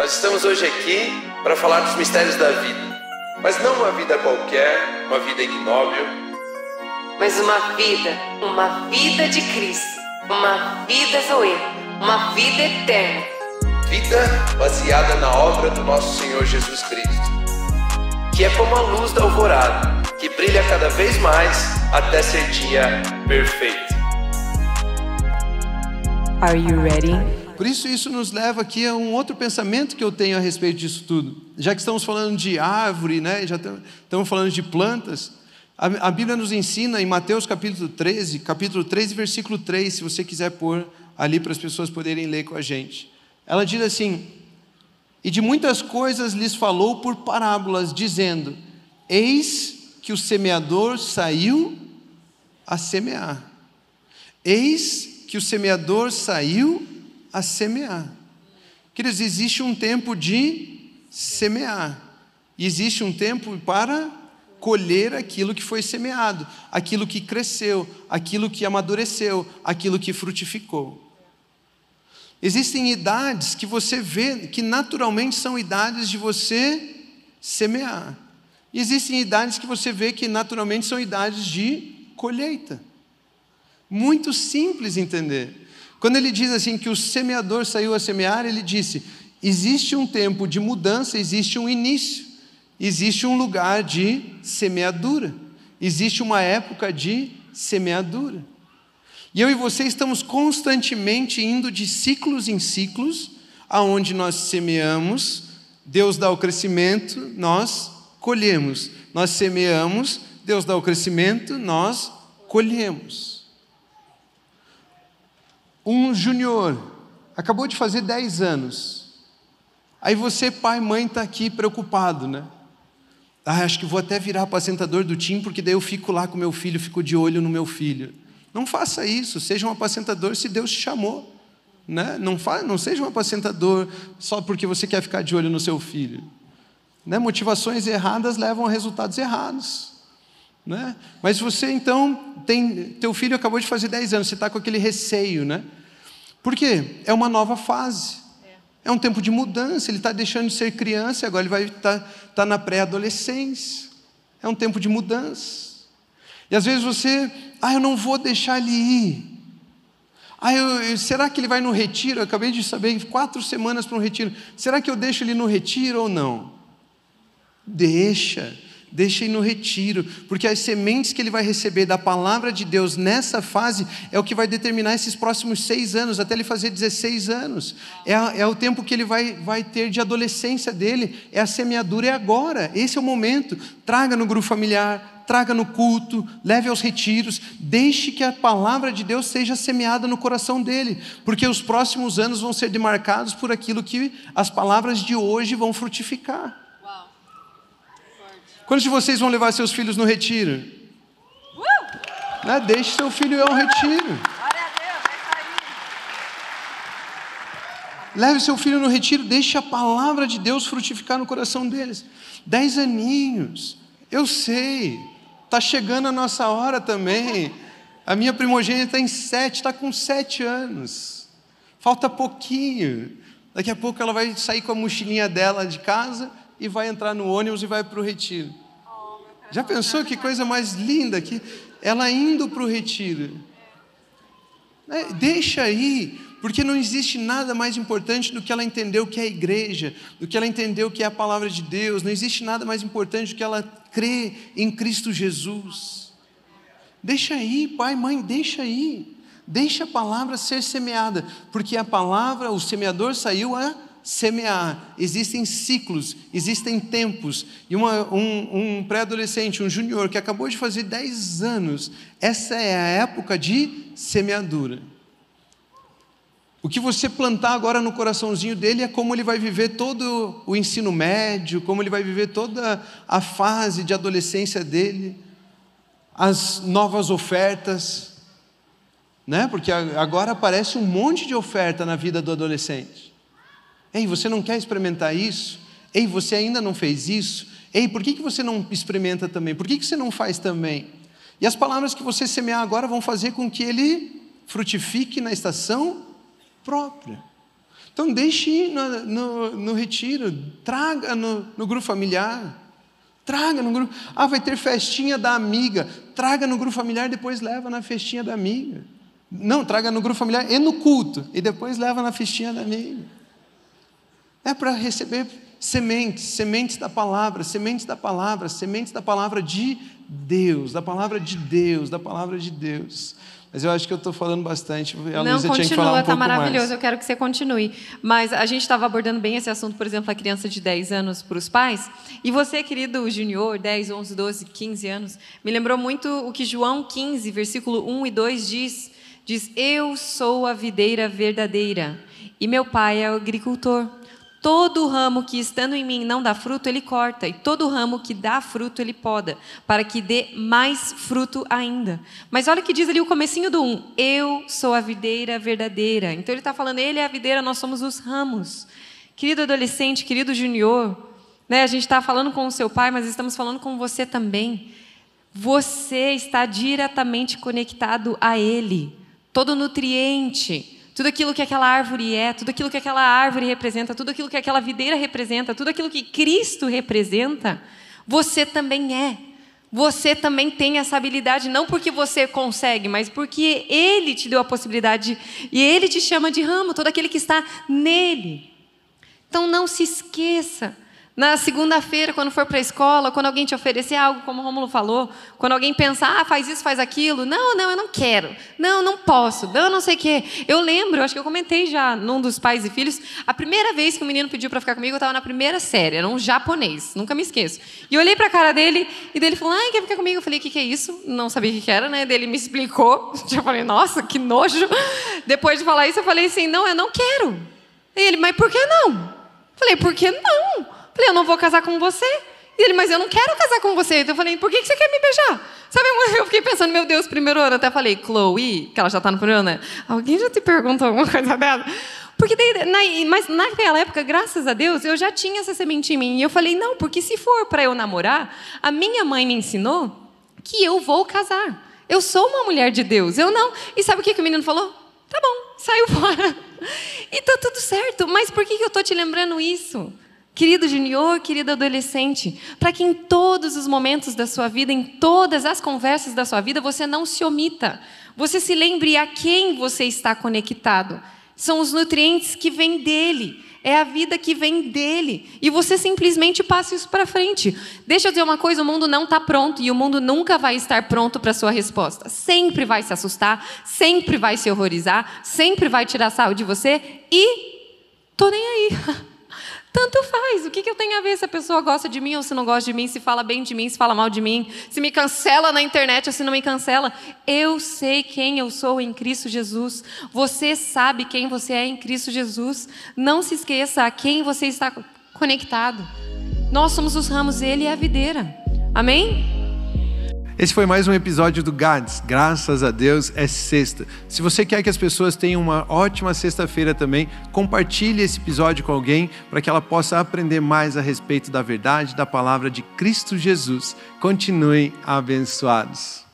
Nós estamos hoje aqui para falar dos mistérios da vida, mas não uma vida qualquer, uma vida ignóbil, mas uma vida de Cristo, uma vida Zoe, uma vida eterna. Vida baseada na obra do nosso Senhor Jesus Cristo, que é como a luz da alvorada, que brilha cada vez mais até ser dia perfeito. Are you ready? Por isso nos leva aqui a um outro pensamento que eu tenho a respeito disso tudo. Já que estamos falando de árvore, né? Já estamos falando de plantas. A Bíblia nos ensina em Mateus capítulo 13, versículo 3, se você quiser pôr ali para as pessoas poderem ler com a gente. Ela diz assim: e de muitas coisas lhes falou por parábolas, dizendo: eis que o semeador saiu a semear. Eis que o semeador saiu a semear. Queridos, existe um tempo de semear. Existe um tempo para colher aquilo que foi semeado, aquilo que cresceu, aquilo que amadureceu, aquilo que frutificou. Existem idades que você vê, que naturalmente são idades de você semear. E existem idades que você vê que naturalmente são idades de colheita. Muito simples entender. Quando ele diz assim que o semeador saiu a semear, ele disse: existe um tempo de mudança, existe um início, existe um lugar de semeadura, existe uma época de semeadura. E eu e você estamos constantemente indo de ciclos em ciclos, aonde nós semeamos, Deus dá o crescimento, nós colhemos. Nós semeamos, Deus dá o crescimento, nós colhemos. Um júnior acabou de fazer 10 anos. Aí você, pai, mãe, está aqui preocupado, né? Ah, acho que vou até virar apacentador do time, porque daí eu fico lá com meu filho, fico de olho no meu filho. Não faça isso, seja um apacentador se Deus te chamou, né? Não seja um apacentador só porque você quer ficar de olho no seu filho, né? Motivações erradas levam a resultados errados, né? Mas você então, teu filho acabou de fazer 10 anos, você está com aquele receio, né? Por quê? É uma nova fase, é um tempo de mudança, ele está deixando de ser criança e agora ele vai tá na pré-adolescência, é um tempo de mudança. E às vezes você, eu não vou deixar ele ir. Será que ele vai no retiro? Eu acabei de saber, 4 semanas para um retiro. Será que eu deixo ele no retiro ou não? Deixa ele no retiro, porque as sementes que ele vai receber da palavra de Deus nessa fase é o que vai determinar esses próximos 6 anos, até ele fazer 16 anos. É o tempo que ele vai ter de adolescência dele, a semeadura é agora, esse é o momento. Traga no grupo familiar, traga no culto, leve aos retiros, deixe que a palavra de Deus seja semeada no coração dele, porque os próximos anos vão ser demarcados por aquilo que as palavras de hoje vão frutificar. Uau. Quantos de vocês vão levar seus filhos no retiro? Deixe seu filho ir ao retiro. Leve seu filho no retiro, deixe a palavra de Deus frutificar no coração deles. 10 aninhos, eu sei. Está chegando a nossa hora também. A minha primogênita está com 7 anos. Falta pouquinho. Daqui a pouco ela vai sair com a mochilinha dela de casa e vai entrar no ônibus e vai para o retiro. Já pensou que coisa mais linda? Que ela indo para o retiro. Deixa aí, porque não existe nada mais importante do que ela entender o que é a igreja, do que ela entender o que é a palavra de Deus. Não existe nada mais importante do que ela crê em Cristo Jesus. Deixa aí, pai, mãe, deixa aí. Deixa a palavra ser semeada, porque a palavra, o semeador saiu a semear. Existem ciclos, existem tempos. E um pré-adolescente, um júnior que acabou de fazer 10 anos, essa é a época de semeadura. O que você plantar agora no coraçãozinho dele é como ele vai viver todo o ensino médio, como ele vai viver toda a fase de adolescência dele, as novas ofertas, né? Porque agora aparece um monte de oferta na vida do adolescente. Ei, você não quer experimentar isso? Ei, você ainda não fez isso? Ei, por que você não experimenta também? Por que você não faz também? E as palavras que você semear agora vão fazer com que ele frutifique na estação própria. Então deixe ir no retiro, traga no grupo familiar, traga no grupo, vai ter festinha da amiga, traga no grupo familiar, depois leva na festinha da amiga, não, traga no grupo familiar e no culto, e depois leva na festinha da amiga, é para receber sementes, sementes da palavra de Deus, mas eu acho que eu estou falando bastante. A Luísa tinha que falar um pouco mais. Não, continua, está maravilhoso, eu quero que você continue. Mas a gente estava abordando bem esse assunto, por exemplo, a criança de 10 anos para os pais. E você, querido junior, 10, 11, 12, 15 anos, me lembrou muito o que João 15, versículo 1 e 2 diz: eu sou a videira verdadeira e meu pai é o agricultor. Todo ramo que estando em mim não dá fruto, ele corta, e todo ramo que dá fruto, ele poda, para que dê mais fruto ainda. Mas olha o que diz ali o comecinho do 1, eu sou a videira verdadeira. Então ele está falando, ele é a videira, nós somos os ramos. Querido adolescente, querido junior, né, a gente está falando com o seu pai, mas estamos falando com você também. Você está diretamente conectado a ele, todo nutriente, tudo aquilo que aquela árvore é, tudo aquilo que aquela árvore representa, tudo aquilo que aquela videira representa, tudo aquilo que Cristo representa, você também é. Você também tem essa habilidade, não porque você consegue, mas porque Ele te deu a possibilidade e Ele te chama de ramo, todo aquele que está nele. Então não se esqueça, na segunda-feira, quando for para a escola, quando alguém te oferecer algo, como o Rômulo falou, quando alguém pensar, faz isso, faz aquilo, não, eu não quero, não posso, não sei o quê. Eu lembro, acho que eu comentei já num dos pais e filhos, a primeira vez que o menino pediu para ficar comigo, eu estava na primeira série, era um japonês, nunca me esqueço. E eu olhei para a cara dele, e dele falou, quer ficar comigo? Eu falei, o que é isso? Não sabia o que era, né? Ele me explicou, eu falei, nossa, que nojo. Depois de falar isso, eu falei assim, não, eu não quero. E ele, mas por que não? Eu falei, por que não? Eu não vou casar com você. E ele, mas eu não quero casar com você. Então eu falei, por que você quer me beijar? Sabe, eu fiquei pensando, meu Deus, primeiro ano. Até falei, Chloe, que ela já está no primeiro ano, né? Alguém já te perguntou alguma coisa dela? Porque daí, mas naquela época, graças a Deus, eu já tinha essa semente em mim. E eu falei, não, porque se for para eu namorar, a minha mãe me ensinou que eu vou casar. Eu sou uma mulher de Deus, eu não. E sabe o que o menino falou? Tá bom, saiu fora. E tá tudo certo. Mas por que eu estou te lembrando isso? Querido junior, querido adolescente, para que em todos os momentos da sua vida, em todas as conversas da sua vida, você não se omita. Você se lembre a quem você está conectado. São os nutrientes que vêm dele. É a vida que vem dele. E você simplesmente passa isso para frente. Deixa eu dizer uma coisa, o mundo não está pronto e o mundo nunca vai estar pronto para a sua resposta. Sempre vai se assustar, sempre vai se horrorizar, sempre vai tirar sarro de você e... tô nem aí. Tanto faz, o que eu tenho a ver se a pessoa gosta de mim ou se não gosta de mim, se fala bem de mim, se fala mal de mim, se me cancela na internet ou se não me cancela. Eu sei quem eu sou em Cristo Jesus. Você sabe quem você é em Cristo Jesus. Não se esqueça a quem você está conectado. Nós somos os ramos, ele é a videira. Amém? Esse foi mais um episódio do GADES. Graças a Deus, é sexta. Se você quer que as pessoas tenham uma ótima sexta-feira também, compartilhe esse episódio com alguém para que ela possa aprender mais a respeito da verdade da palavra de Cristo Jesus. Continuem abençoados.